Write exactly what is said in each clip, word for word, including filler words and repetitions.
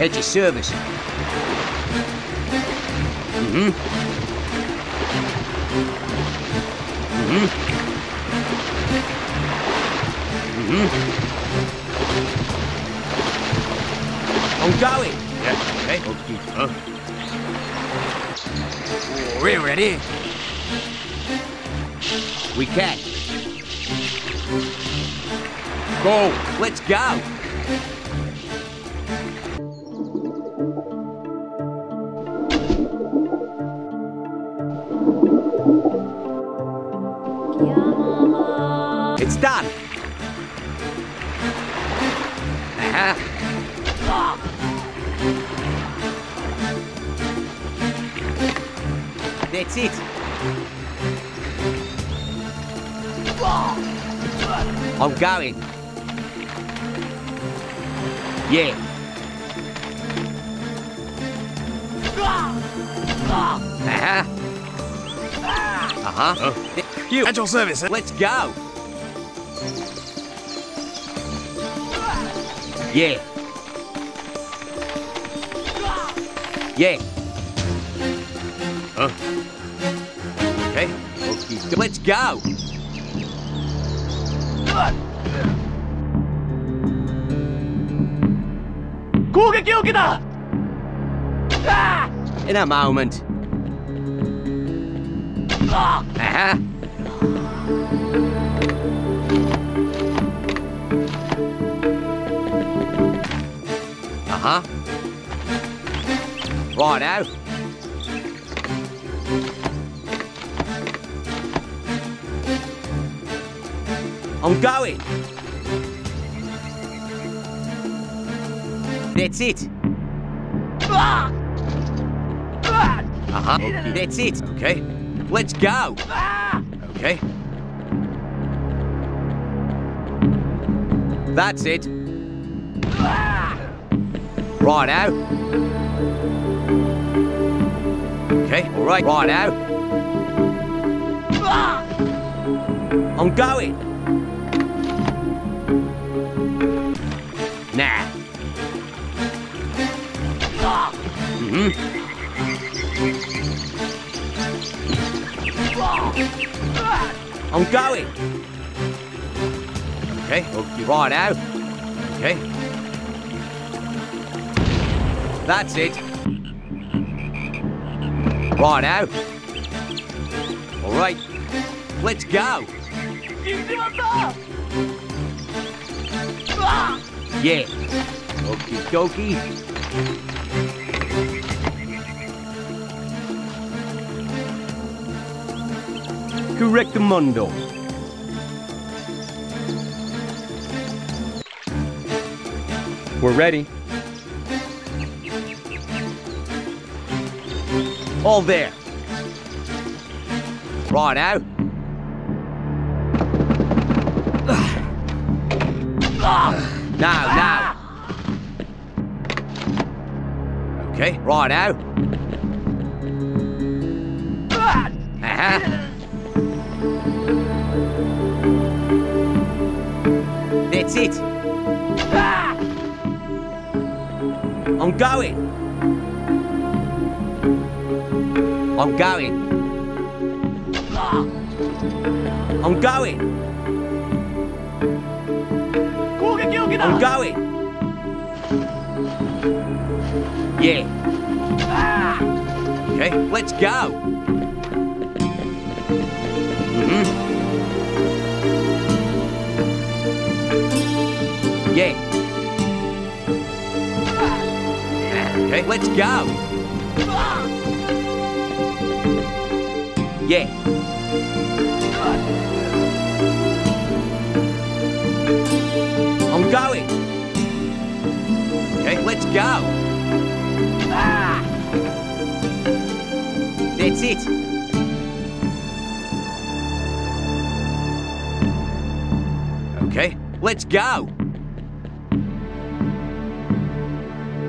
At your service. Mm-hmm. Mm-hmm. Mm-hmm. I'm going. Yeah, okay. Okay. Huh? We're ready. We can. Go. Let's go. It's done. Uh-huh. Oh. That's it. Oh. I'm going. Yeah. Uh-huh. Uh-huh. Oh. You. At your service. Eh? Let's go. Yeah. Yeah. Huh? Okay. Okay. Let's go. In a moment. Uh-huh. Huh? Right now. I'm going. That's it. Uh-huh. Okay. That's it. Okay. Let's go. Okay. That's it. Right out. Okay, all right, right out. I'm going. Nah. Mm-hmm. I'm going. Okay, okay, right out. Okay. That's it. Right out. All right. Let's go. Yeah. Okie dokie. Correctamundo. We're ready. All there. Right out. Now, now. Okay, right out. Uh-huh. That's it. I'm going. I'm going. I'm going. I'm going. Yeah. Okay, let's go. Mm-hmm. Yeah. Okay, let's go. Yeah. I'm going. Okay, let's go. Ah. That's it. Okay, let's go.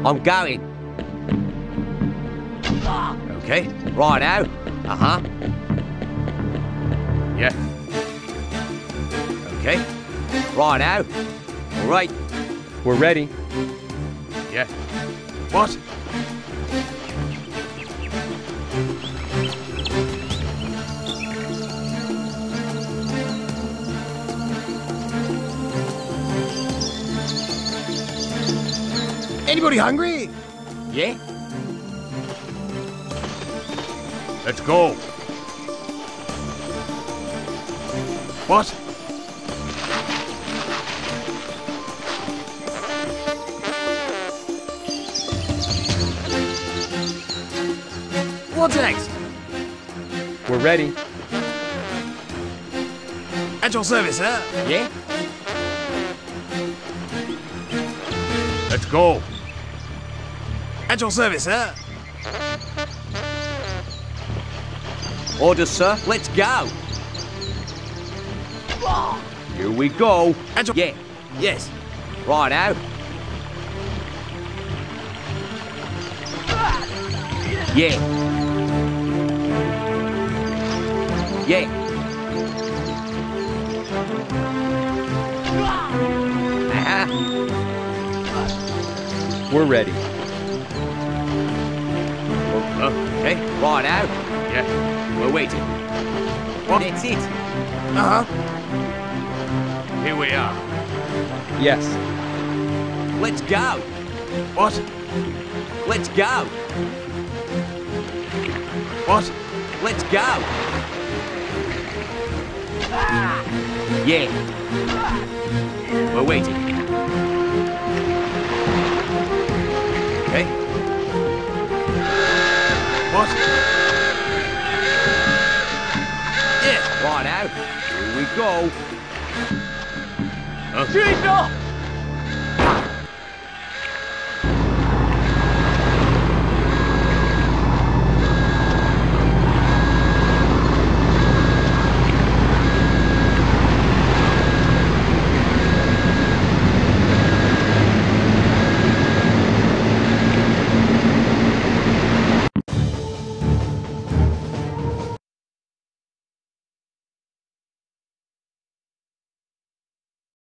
I'm going. Okay, right now. Uh-huh. Yeah. Okay. Right out. All right. We're ready. Yeah. What? Anybody hungry? Yeah? Let's go. What? What's next? We're ready. At your service, huh? Yeah? Let's go. At your service, huh? Orders, sir. Let's go. Here we go. At your... Yeah. Yes. Right out. Yeah. Yeah. Uh-huh. We're ready. Okay, right out. Yeah, we're waiting. What? That's it. Uh huh. Here we are. Yes. Let's go. What? Let's go. What? Let's go. Yeah. We're waiting. Okay. What? Yeah. Right out. Here we go. Jesus!